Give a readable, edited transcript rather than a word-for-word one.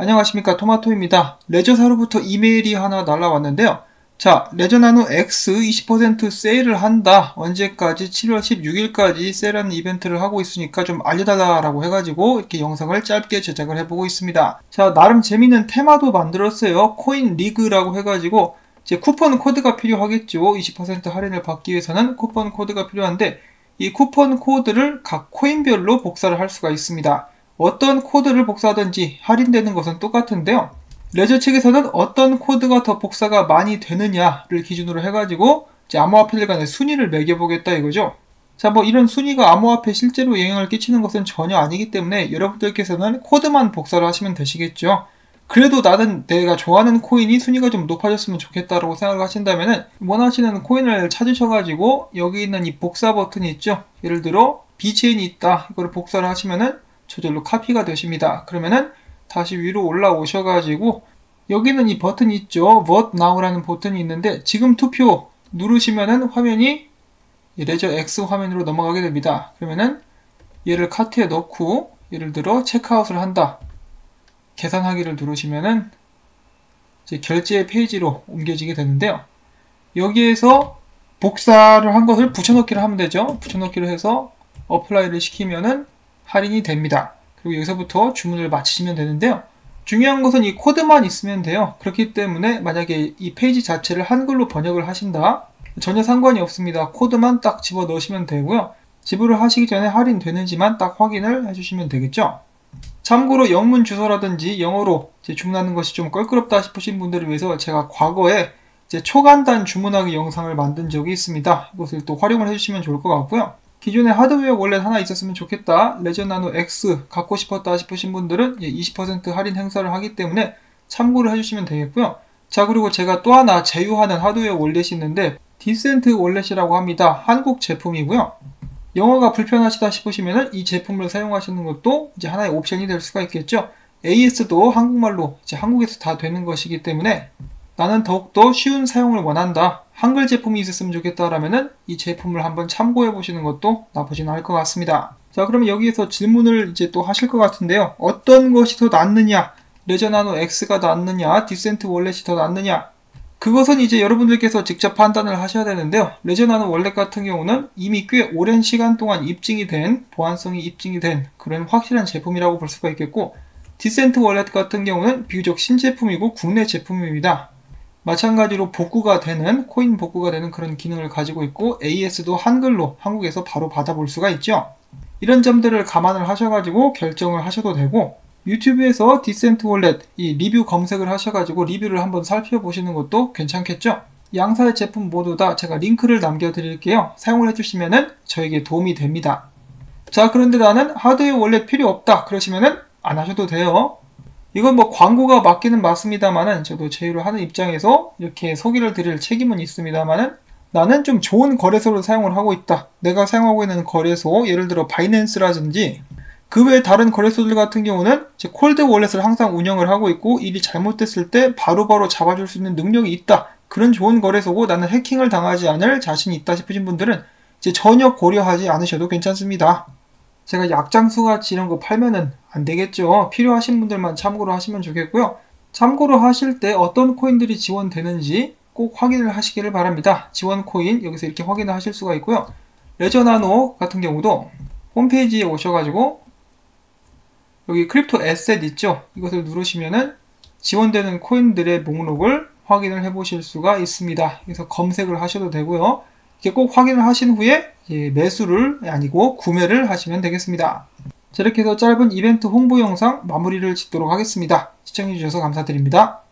안녕하십니까, 토마토입니다. 레저사로부터 이메일이 하나 날라왔는데요. 자, 레저나노 X 20% 세일을 한다. 언제까지? 7월 16일까지 세일하는 이벤트를 하고 있으니까 좀 알려달라고 해가지고 이렇게 영상을 짧게 제작을 해보고 있습니다. 자, 나름 재밌는 테마도 만들었어요. 코인 리그라고 해가지고 이제 쿠폰 코드가 필요하겠죠. 20% 할인을 받기 위해서는 쿠폰 코드가 필요한데 이 쿠폰 코드를 각 코인별로 복사를 할 수가 있습니다. 어떤 코드를 복사하든지 할인되는 것은 똑같은데요. 레저 측에서는 어떤 코드가 더 복사가 많이 되느냐를 기준으로 해가지고 이제 암호화폐들 간의 순위를 매겨보겠다 이거죠. 자, 뭐 이런 순위가 암호화폐 실제로 영향을 끼치는 것은 전혀 아니기 때문에 여러분들께서는 코드만 복사를 하시면 되시겠죠. 그래도 내가 좋아하는 코인이 순위가 좀 높아졌으면 좋겠다라고 생각을 하신다면은 원하시는 코인을 찾으셔가지고 여기 있는 이 복사 버튼이 있죠. 예를 들어 B체인이 있다. 이거를 복사를 하시면은 저절로 카피가 되십니다. 그러면은 다시 위로 올라오셔가지고 여기는 이 버튼이 있죠. Vote Now라는 버튼이 있는데 지금 투표 누르시면은 화면이 레저 X 화면으로 넘어가게 됩니다. 그러면은 얘를 카트에 넣고 예를 들어 체크아웃을 한다. 계산하기를 누르시면은 이제 결제 페이지로 옮겨지게 되는데요. 여기에서 복사를 한 것을 붙여넣기를 하면 되죠. 붙여넣기를 해서 어플라이를 시키면은 할인이 됩니다. 그리고 여기서부터 주문을 마치시면 되는데요. 중요한 것은 이 코드만 있으면 돼요. 그렇기 때문에 만약에 이 페이지 자체를 한글로 번역을 하신다. 전혀 상관이 없습니다. 코드만 딱 집어 넣으시면 되고요. 지불을 하시기 전에 할인되는지만 딱 확인을 해주시면 되겠죠. 참고로 영문 주소라든지 영어로 이제 주문하는 것이 좀 껄끄럽다 싶으신 분들을 위해서 제가 과거에 이제 초간단 주문하기 영상을 만든 적이 있습니다. 이것을 또 활용을 해주시면 좋을 것 같고요. 기존에 하드웨어 월렛 하나 있었으면 좋겠다, 레저나노 X 갖고 싶었다 싶으신 분들은 20% 할인 행사를 하기 때문에 참고를 해주시면 되겠고요. 자, 그리고 제가 또 하나 제휴하는 하드웨어 월렛이 있는데 디센트 월렛이라고 합니다. 한국 제품이고요. 영어가 불편하시다 싶으시면 이 제품을 사용하시는 것도 이제 하나의 옵션이 될 수가 있겠죠. AS도 한국말로 이제 한국에서 다 되는 것이기 때문에 나는 더욱더 쉬운 사용을 원한다. 한글 제품이 있었으면 좋겠다라면은 이 제품을 한번 참고해 보시는 것도 나쁘진 않을 것 같습니다. 자, 그럼 여기에서 질문을 이제 또 하실 것 같은데요. 어떤 것이 더 낫느냐? 레저나노 X가 낫느냐? 디센트 월렛이 더 낫느냐? 그것은 이제 여러분들께서 직접 판단을 하셔야 되는데요. 레저나노 월렛 같은 경우는 이미 꽤 오랜 시간 동안 입증이 된, 보안성이 입증이 된 그런 확실한 제품이라고 볼 수가 있겠고, 디센트 월렛 같은 경우는 비교적 신제품이고 국내 제품입니다. 마찬가지로 복구가 되는, 코인 복구가 되는 그런 기능을 가지고 있고 AS도 한글로 한국에서 바로 받아볼 수가 있죠. 이런 점들을 감안을 하셔가지고 결정을 하셔도 되고, 유튜브에서 디센트 월렛 이 리뷰 검색을 하셔가지고 리뷰를 한번 살펴보시는 것도 괜찮겠죠. 양사의 제품 모두 다 제가 링크를 남겨드릴게요. 사용을 해주시면은 저에게 도움이 됩니다. 자, 그런데 나는 하드웨어 월렛 필요 없다 그러시면은 안 하셔도 돼요. 이건 뭐 광고가 맞기는 맞습니다만은 저도 제휴를 하는 입장에서 이렇게 소개를 드릴 책임은 있습니다만은 나는 좀 좋은 거래소를 사용을 하고 있다. 내가 사용하고 있는 거래소, 예를 들어 바이낸스라든지 그 외 다른 거래소들 같은 경우는 이제 콜드 월렛을 항상 운영을 하고 있고 일이 잘못됐을 때 바로바로 잡아줄 수 있는 능력이 있다. 그런 좋은 거래소고 나는 해킹을 당하지 않을 자신이 있다 싶으신 분들은 이제 전혀 고려하지 않으셔도 괜찮습니다. 제가 약장수같이 이런 거 팔면은 안 되겠죠. 필요하신 분들만 참고로 하시면 좋겠고요. 참고로 하실 때 어떤 코인들이 지원되는지 꼭 확인을 하시기를 바랍니다. 지원 코인 여기서 이렇게 확인을 하실 수가 있고요. 레저나노 같은 경우도 홈페이지에 오셔가지고 여기 크립토 에셋 있죠. 이것을 누르시면은 지원되는 코인들의 목록을 확인을 해보실 수가 있습니다. 그래서 검색을 하셔도 되고요. 이렇게 꼭 확인을 하신 후에 매수를 아니고 구매를 하시면 되겠습니다. 자, 이렇게 해서 짧은 이벤트 홍보 영상 마무리를 짓도록 하겠습니다. 시청해주셔서 감사드립니다.